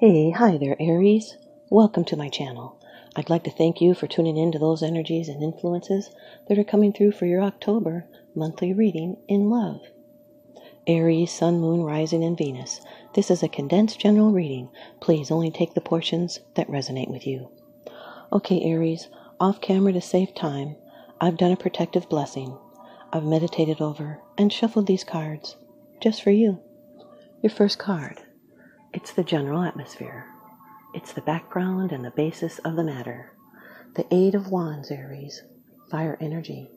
Hey, hi there, Aries. Welcome to my channel. I'd like to thank you for tuning in to those energies and influences that are coming through for your October monthly reading in love. Aries, Sun, Moon, Rising, and Venus. This is a condensed general reading. Please only take the portions that resonate with you. Okay, Aries, off camera to save time, I've done a protective blessing. I've meditated over and shuffled these cards just for you. Your first card. It's the general atmosphere. It's the background and the basis of the matter. The Eight of Wands, Aries. Fire energy.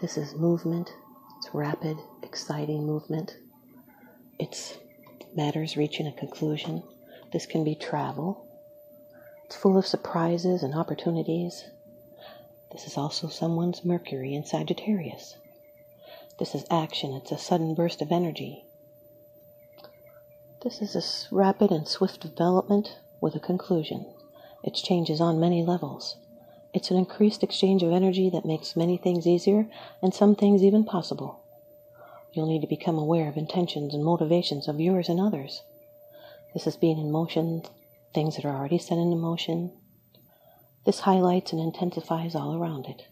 This is movement. It's rapid, exciting movement. It's matters reaching a conclusion. This can be travel. It's full of surprises and opportunities. This is also someone's Mercury in Sagittarius. This is action. It's a sudden burst of energy. This is a rapid and swift development with a conclusion. It's changes on many levels. It's an increased exchange of energy that makes many things easier and some things even possible. You'll need to become aware of intentions and motivations of yours and others. This is being in motion, things that are already set into motion. This highlights and intensifies all around it.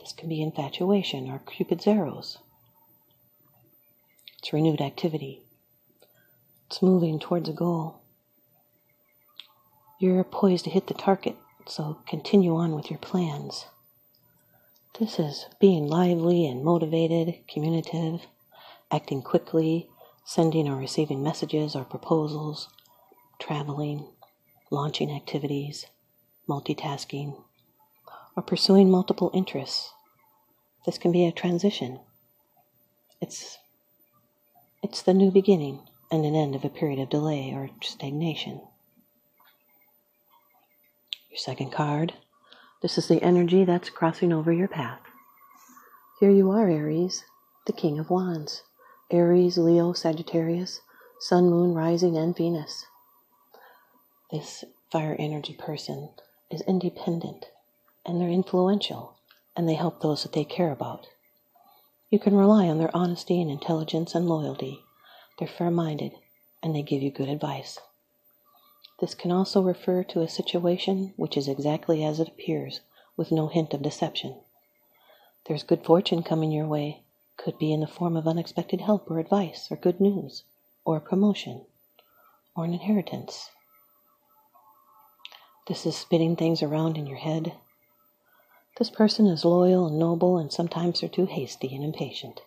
This can be infatuation or Cupid's arrows. It's renewed activity. It's moving towards a goal. You're poised to hit the target, so continue on with your plans. This is being lively and motivated, communicative, acting quickly, sending or receiving messages or proposals, traveling, launching activities, multitasking, or pursuing multiple interests. This can be a transition. It's the new beginning and an end of a period of delay or stagnation. Your second card. This is the energy that's crossing over your path. Here you are, Aries, the King of Wands. Aries, Leo, Sagittarius, Sun, Moon, Rising, and Venus. This fire energy person is independent, and they're influential, and they help those that they care about. You can rely on their honesty and intelligence and loyalty. They're fair-minded, and they give you good advice. This can also refer to a situation which is exactly as it appears, with no hint of deception. There's good fortune coming your way. Could be in the form of unexpected help or advice or good news, or a promotion, or an inheritance. This is spinning things around in your head. This person is loyal and noble, and sometimes they're too hasty and impatient.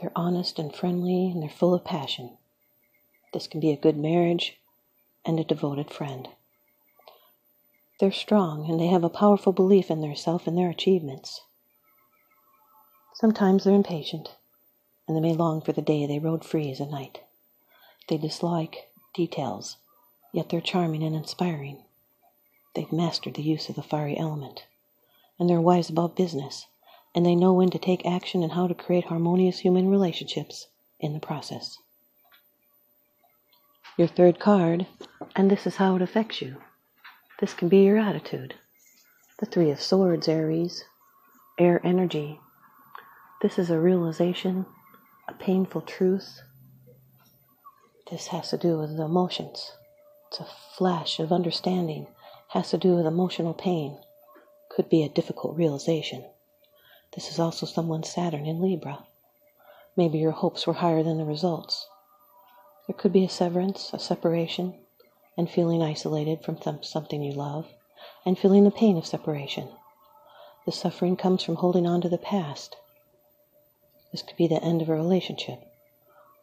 They're honest and friendly, and they're full of passion. This can be a good marriage and a devoted friend. They're strong, and they have a powerful belief in themselves and their achievements. Sometimes they're impatient, and they may long for the day they rode free as a knight. They dislike details, yet they're charming and inspiring. They've mastered the use of the fiery element, and they're wise about business, and they know when to take action and how to create harmonious human relationships in the process. Your third card, and this is how it affects you. This can be your attitude. The Three of Swords, Aries, air energy. This is a realization, a painful truth. This has to do with the emotions. It's a flash of understanding, has to do with emotional pain. Could be a difficult realization. This is also someone's Saturn in Libra. Maybe your hopes were higher than the results. There could be a severance, a separation, and feeling isolated from something you love, and feeling the pain of separation. The suffering comes from holding on to the past. This could be the end of a relationship,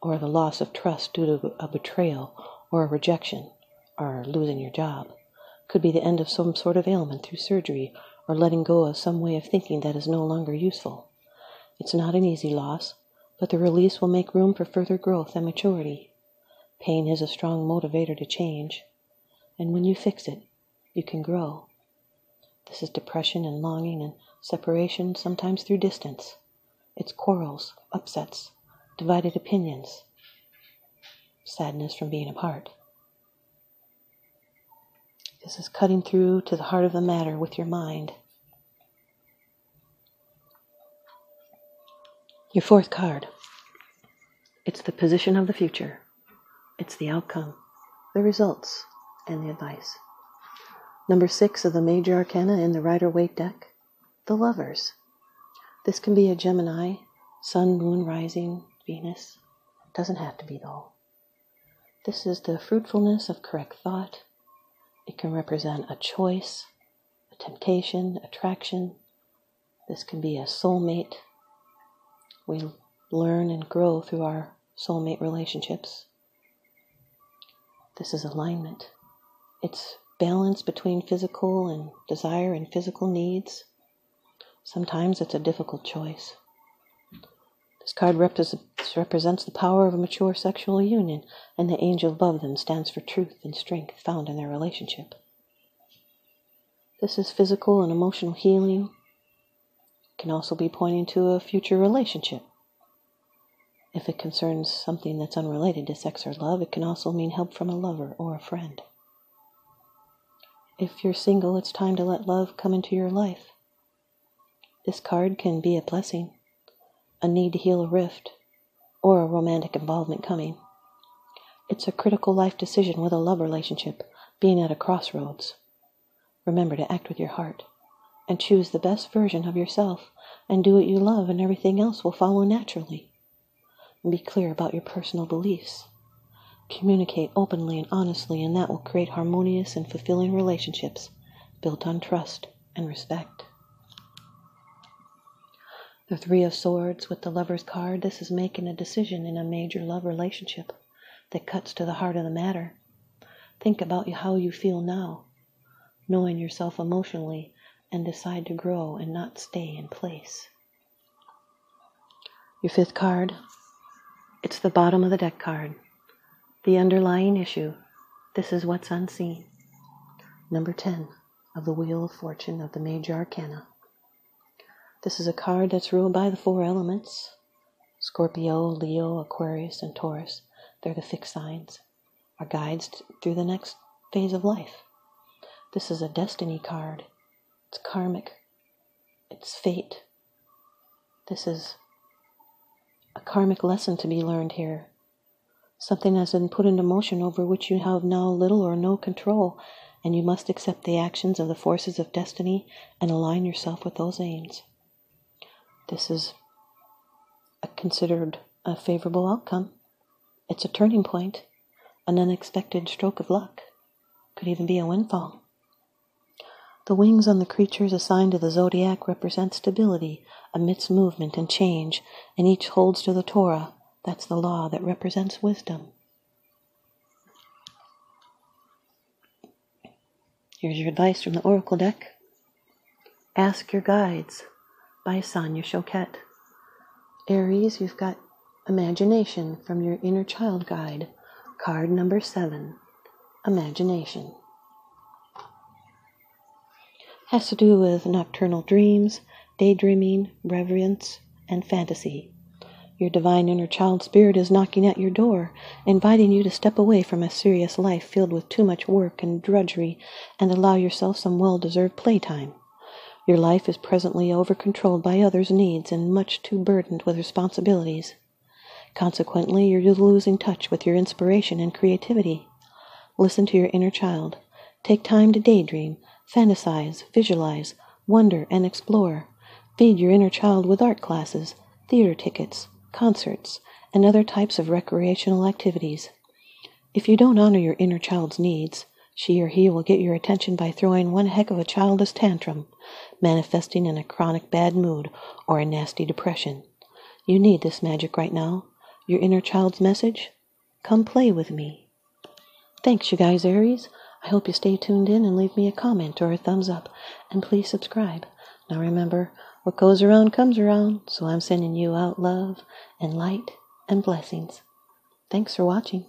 or the loss of trust due to a betrayal, or a rejection, or losing your job. Could be the end of some sort of ailment through surgery, or letting go of some way of thinking that is no longer useful. It's not an easy loss, but the release will make room for further growth and maturity. Pain is a strong motivator to change, and when you fix it, you can grow. This is depression and longing and separation, sometimes through distance. It's quarrels, upsets, divided opinions, sadness from being apart. This is cutting through to the heart of the matter with your mind. Your fourth card. It's the position of the future. It's the outcome. the results, and the advice. Number 6 of the major arcana in the Rider-Waite deck, the Lovers. This can be a Gemini, Sun, Moon, Rising, Venus. Doesn't have to be, though. This is the fruitfulness of correct thought. It can represent a choice, a temptation, attraction. This can be a soulmate. We learn and grow through our soulmate relationships. This is alignment. It's balance between physical and desire and physical needs. Sometimes it's a difficult choice. This card represents the power of a mature sexual union, and the angel above them stands for truth and strength found in their relationship. This is physical and emotional healing. It can also be pointing to a future relationship. If it concerns something that's unrelated to sex or love, it can also mean help from a lover or a friend. If you're single, it's time to let love come into your life. This card can be a blessing, a need to heal a rift, or a romantic involvement coming. It's a critical life decision with a love relationship, being at a crossroads. Remember to act with your heart, and choose the best version of yourself, and do what you love, and everything else will follow naturally. And be clear about your personal beliefs. Communicate openly and honestly, and that will create harmonious and fulfilling relationships built on trust and respect. The 3 of Swords with the Lover's card. This is making a decision in a major love relationship that cuts to the heart of the matter. Think about how you feel now, knowing yourself emotionally, and decide to grow and not stay in place. Your 5th card. It's the bottom of the deck card, the underlying issue. This is what's unseen. Number 10 of the Wheel of Fortune of the major arcana. This is a card that's ruled by the 4 elements, Scorpio, Leo, Aquarius, and Taurus. They're the fixed signs, our guides through the next phase of life. This is a destiny card. It's karmic. It's fate. This is a karmic lesson to be learned here. Something has been put into motion over which you have now little or no control, and you must accept the actions of the forces of destiny and align yourself with those aims. This is considered a favorable outcome. It's a turning point, an unexpected stroke of luck. Could even be a windfall. The wings on the creatures assigned to the zodiac represent stability amidst movement and change, and each holds to the Torah, that's the law that represents wisdom. Here's your advice from the Oracle deck. Ask Your Guides by Sonia Choquette. Aries, you've got imagination from your inner child guide, card number 7, imagination. Has to do with nocturnal dreams, daydreaming, reverence, and fantasy. Your divine inner child spirit is knocking at your door, inviting you to step away from a serious life filled with too much work and drudgery and allow yourself some well-deserved playtime. Your life is presently over-controlled by others' needs and much too burdened with responsibilities. Consequently, you're losing touch with your inspiration and creativity. Listen to your inner child. Take time to daydream, fantasize, visualize, wonder, and explore. Feed your inner child with art classes, theater tickets, concerts, and other types of recreational activities. If you don't honor your inner child's needs, she or he will get your attention by throwing one heck of a childish tantrum, manifesting in a chronic bad mood or a nasty depression. You need this magic right now. Your inner child's message? Come play with me. Thanks, you guys, Aries. I hope you stay tuned in and leave me a comment or a thumbs up, and please subscribe. Now remember, what goes around comes around, so I'm sending you out love and light and blessings. Thanks for watching.